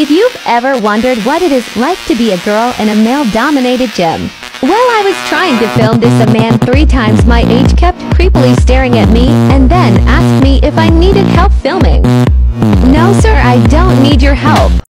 If you've ever wondered what it is like to be a girl in a male-dominated gym, well, I was trying to film this. A man 3 times my age kept creepily staring at me and then asked me if I needed help filming. No sir, I don't need your help.